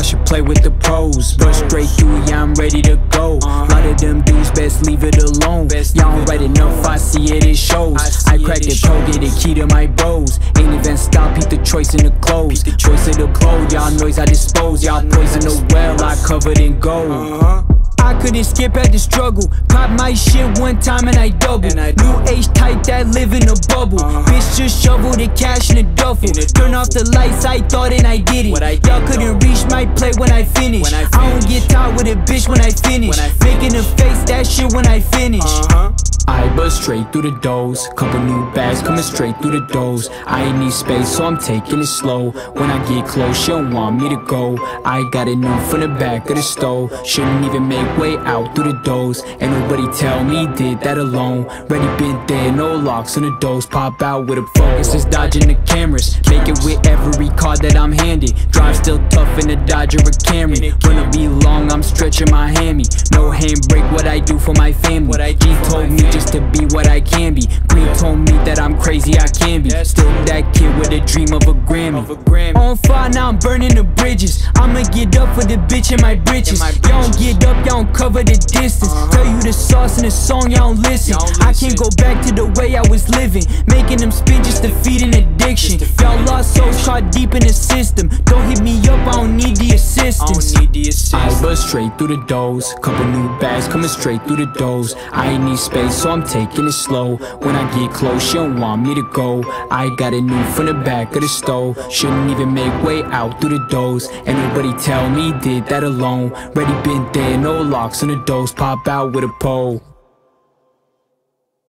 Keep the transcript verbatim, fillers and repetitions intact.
I should play with the pros. Run straight through, yeah, I'm ready to go. A lot of them dudes, best leave it alone. Y'all don't write enough, I see it, it shows. I cracked the code, get the key to my bros. Ain't even stop, beat the choice in the clothes. Choice of the blow, y'all noise I dispose. Y'all poison the well, I covered in gold. I couldn't skip at the struggle. Pop my shit one time and I double. New age type that live in a bubble. uh-huh. Bitch just shovel the cash in a duffel. in a Turn off the lights, I thought and I did it. Y'all couldn't know. reach my plate when I finish. When I, finish. I don't get tired with a bitch when I finish, when I finish. Making a face, that shit when I finish. uh-huh. I bust straight through the doors. Couple new bags coming straight through the doors. I ain't need space, so I'm taking it slow. When I get close, she don't want me to go. I got it new from the back of the stove. Shouldn't even make way out through the doors. Ain't nobody tell me did that alone. Ready been there, no locks in the doors. Pop out with a focus, it's dodging the cameras. Make it with every card that I'm handed. Drive still tough in the Dodger or Camry. Gonna be long, I'm stretching my hammy. No handbrake, what I do for my family. He told me just to be what I can be. Green told me that I'm crazy, I can be. Still that kid with a dream of a Grammy. On fire, now I'm burning the bridges. I'ma get up for the bitch in my britches. Y'all don't get up, y'all don't cover the distance. Tell you the sauce in the song, y'all don't listen. I can't go back to the way I was living. Making them spin just to feed an addiction. Y'all lost souls caught deep in the system. Don't hit me up, I don't need the assistance. I bust straight through the doors. Couple new bags coming straight through the doors. I ain't need space, so I'm taking it slow. When I get close, she don't want me to go. I got it new from the back of the stove. Shouldn't even make way out through the doors. Ain't nobody tell me did that alone. Ready been there, no locks on the doors. Pop out with a pole.